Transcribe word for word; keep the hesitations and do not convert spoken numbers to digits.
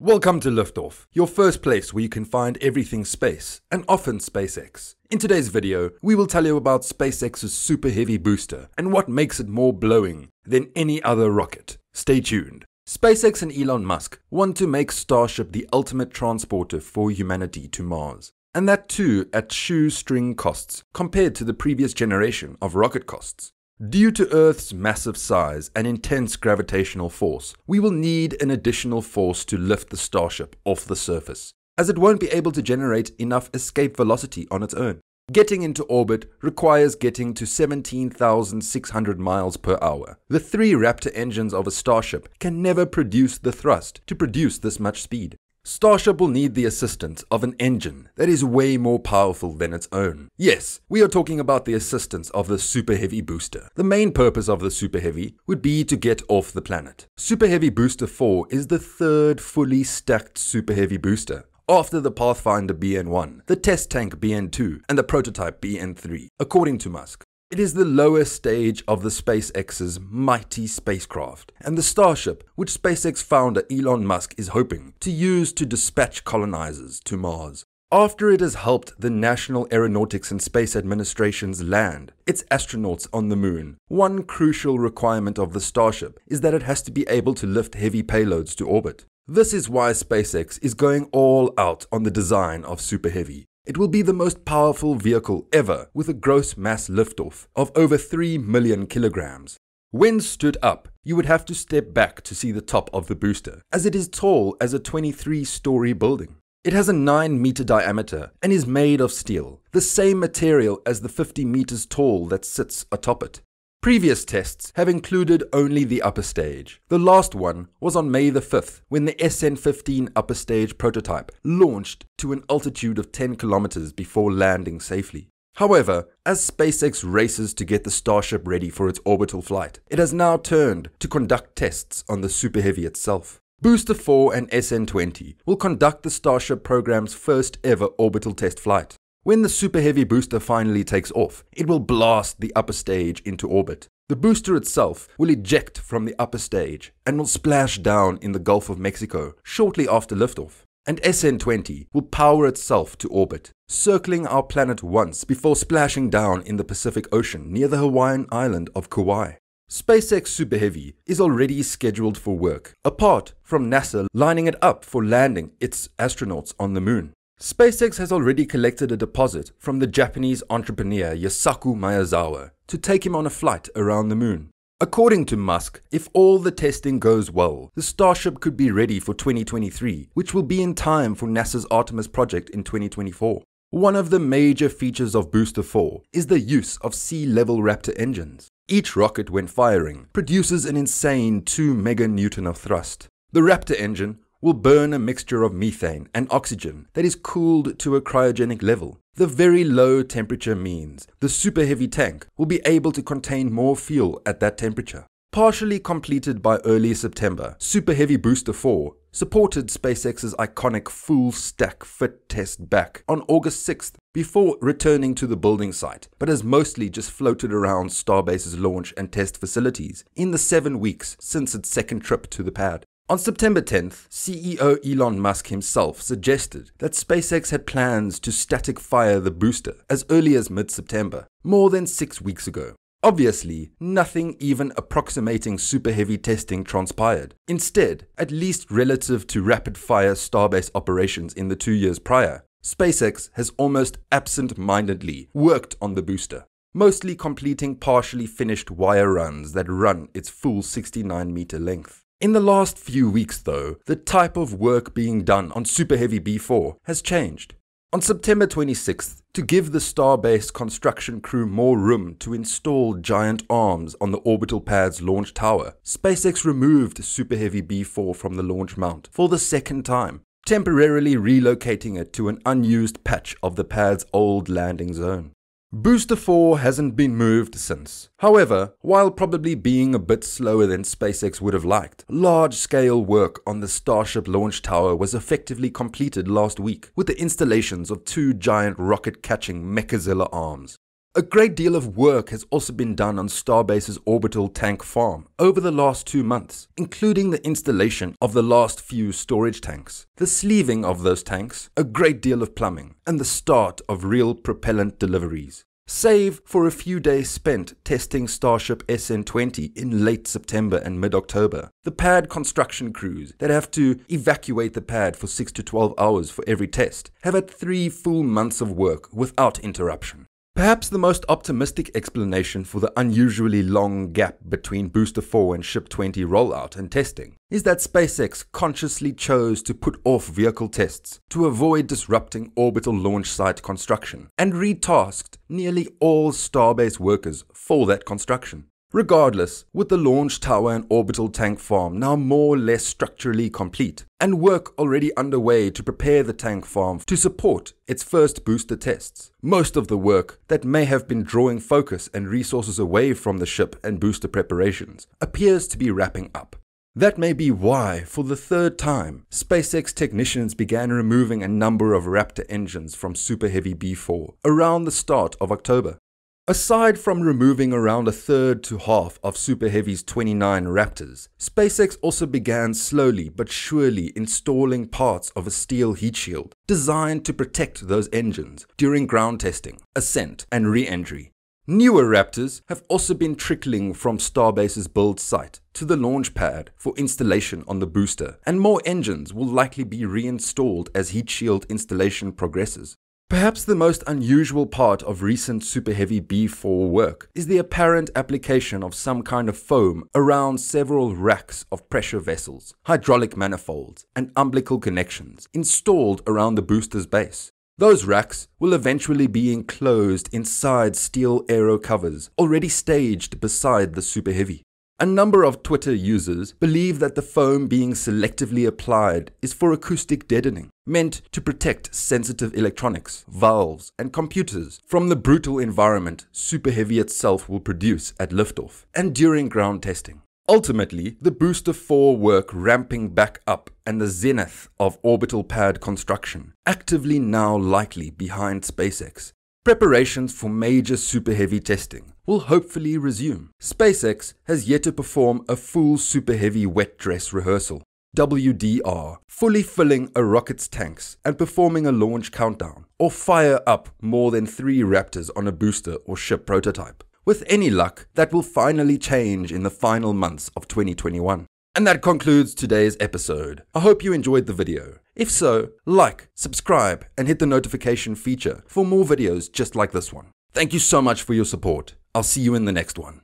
Welcome to Liftoff, your first place where you can find everything space, and often SpaceX. In today's video, we will tell you about SpaceX's Super Heavy Booster and what makes it more blowing than any other rocket. Stay tuned. SpaceX and Elon Musk want to make Starship the ultimate transporter for humanity to Mars. And that too at shoestring costs compared to the previous generation of rocket costs. Due to Earth's massive size and intense gravitational force, we will need an additional force to lift the Starship off the surface, as it won't be able to generate enough escape velocity on its own. Getting into orbit requires getting to seventeen thousand six hundred miles per hour. The three Raptor engines of a Starship can never produce the thrust to produce this much speed. Starship will need the assistance of an engine that is way more powerful than its own. Yes, we are talking about the assistance of the Super Heavy Booster. The main purpose of the Super Heavy would be to get off the planet. Super Heavy Booster four is the third fully stacked Super Heavy Booster, after the Pathfinder B N one, the test tank B N two, and the prototype B N three, according to Musk. It is the lowest stage of the SpaceX's mighty spacecraft, and the Starship, which SpaceX founder Elon Musk is hoping to use to dispatch colonizers to Mars. After it has helped the National Aeronautics and Space Administration's land its astronauts on the moon, one crucial requirement of the Starship is that it has to be able to lift heavy payloads to orbit. This is why SpaceX is going all out on the design of Super Heavy. It will be the most powerful vehicle ever, with a gross mass liftoff of over three million kilograms. When stood up, you would have to step back to see the top of the booster, as it is tall as a twenty-three story building. It has a nine meter diameter and is made of steel, the same material as the fifty meters tall that sits atop it. Previous tests have included only the upper stage. The last one was on May the fifth, when the S N fifteen upper stage prototype launched to an altitude of ten kilometers before landing safely. However, as SpaceX races to get the Starship ready for its orbital flight, it has now turned to conduct tests on the Super Heavy itself. Booster four and S N twenty will conduct the Starship program's first ever orbital test flight. When the Super Heavy Booster finally takes off, it will blast the upper stage into orbit. The booster itself will eject from the upper stage and will splash down in the Gulf of Mexico shortly after liftoff. And S N twenty will power itself to orbit, circling our planet once before splashing down in the Pacific Ocean near the Hawaiian island of Kauai. SpaceX Super Heavy is already scheduled for work, apart from NASA lining it up for landing its astronauts on the moon. SpaceX has already collected a deposit from the Japanese entrepreneur Yasaku Maezawa to take him on a flight around the moon. According to Musk, if all the testing goes well, the Starship could be ready for twenty twenty-three, which will be in time for NASA's Artemis project in twenty twenty-four. One of the major features of Booster four is the use of sea-level Raptor engines. Each rocket, when firing, produces an insane two meganewtons of thrust. The Raptor engine will burn a mixture of methane and oxygen that is cooled to a cryogenic level. The very low temperature means the Super Heavy tank will be able to contain more fuel at that temperature. Partially completed by early September, Super Heavy Booster four supported SpaceX's iconic full stack fit test back on August sixth before returning to the building site, but has mostly just floated around Starbase's launch and test facilities in the seven weeks since its second trip to the pad. On September tenth, C E O Elon Musk himself suggested that SpaceX had plans to static fire the booster as early as mid-September, more than six weeks ago. Obviously, nothing even approximating Super Heavy testing transpired. Instead, at least relative to rapid-fire Starbase operations in the two years prior, SpaceX has almost absent-mindedly worked on the booster, mostly completing partially finished wire runs that run its full sixty-nine meter length. In the last few weeks though, the type of work being done on Super Heavy B four has changed. On September twenty-sixth, to give the Starbase construction crew more room to install giant arms on the orbital pad's launch tower, SpaceX removed Super Heavy B four from the launch mount for the second time, temporarily relocating it to an unused patch of the pad's old landing zone. Booster four hasn't been moved since. However, while probably being a bit slower than SpaceX would have liked, large-scale work on the Starship launch tower was effectively completed last week with the installations of two giant rocket-catching Mechazilla arms. A great deal of work has also been done on Starbase's orbital tank farm over the last two months, including the installation of the last few storage tanks, the sleeving of those tanks, a great deal of plumbing, and the start of real propellant deliveries. Save for a few days spent testing Starship S N twenty in late September and mid-October, the pad construction crews that have to evacuate the pad for six to twelve hours for every test have had three full months of work without interruption. Perhaps the most optimistic explanation for the unusually long gap between Booster four and Ship twenty rollout and testing is that SpaceX consciously chose to put off vehicle tests to avoid disrupting orbital launch site construction and retasked nearly all Starbase workers for that construction. Regardless, with the launch tower and orbital tank farm now more or less structurally complete, and work already underway to prepare the tank farm to support its first booster tests, most of the work that may have been drawing focus and resources away from the ship and booster preparations appears to be wrapping up. That may be why, for the third time, SpaceX technicians began removing a number of Raptor engines from Super Heavy B four around the start of October. Aside from removing around a third to half of Super Heavy's twenty-nine Raptors, SpaceX also began slowly but surely installing parts of a steel heat shield designed to protect those engines during ground testing, ascent, and re-entry. Newer Raptors have also been trickling from Starbase's build site to the launch pad for installation on the booster, and more engines will likely be reinstalled as heat shield installation progresses. Perhaps the most unusual part of recent Super Heavy B four work is the apparent application of some kind of foam around several racks of pressure vessels, hydraulic manifolds, and umbilical connections installed around the booster's base. Those racks will eventually be enclosed inside steel aero covers already staged beside the Super Heavy. A number of Twitter users believe that the foam being selectively applied is for acoustic deadening, meant to protect sensitive electronics, valves, and computers from the brutal environment Super Heavy itself will produce at liftoff and during ground testing. Ultimately, the Booster four work ramping back up and the zenith of orbital pad construction actively now likely behind SpaceX. Preparations for major Super Heavy testing will hopefully resume. SpaceX has yet to perform a full Super Heavy wet dress rehearsal, W D R, fully filling a rocket's tanks and performing a launch countdown, or fire up more than three Raptors on a booster or ship prototype. With any luck, that will finally change in the final months of twenty twenty-one. And that concludes today's episode. I hope you enjoyed the video. If so, like, subscribe, and hit the notification feature for more videos just like this one. Thank you so much for your support. I'll see you in the next one.